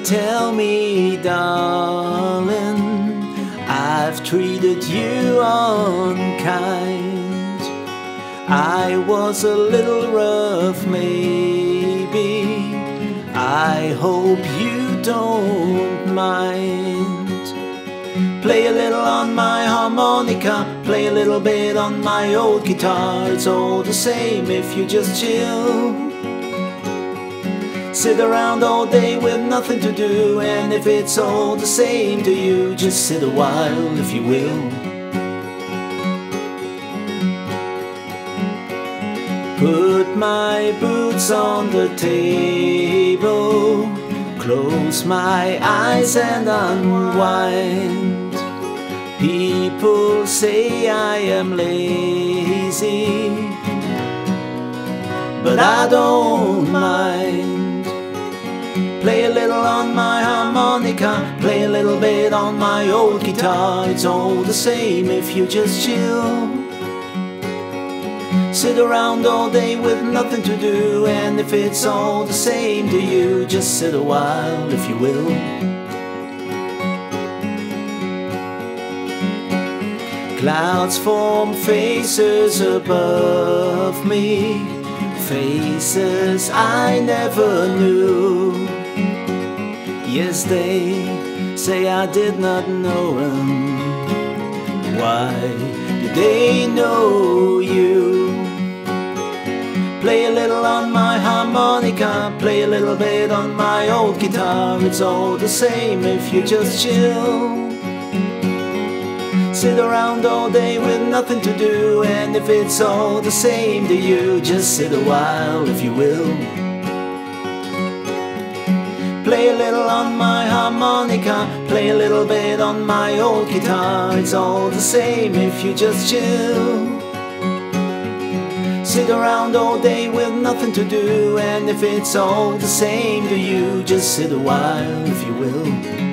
and tell me, darling, I've treated you unkind. I was a little rough, maybe. I hope you don't mind. Play a little on my harmonica, play a little bit on my old guitar. It's all the same if you just chill. Sit around all day with nothing to do, and if it's all the same to you, just sit a while if you will. Put my boots on the table, close my eyes and unwind. People say I am lazy, but I don't mind. Play a little on my harmonica, play a little bit on my old guitar. It's all the same if you just chill. Sit around all day with nothing to do, and if it's all the same to you, just sit a while if you will. Clouds form faces above me, faces I never knew. Yes, they say I did not know him. Why do they know you? Play a little on my harmonica, play a little bit on my old guitar. It's all the same if you just chill. Sit around all day with nothing to do, and if it's all the same to you, just sit a while if you will. Play a little on my harmonica, play a little bit on my old guitar. It's all the same if you just chill. Sit around all day with nothing to do, and if it's all the same to you, just sit a while if you will.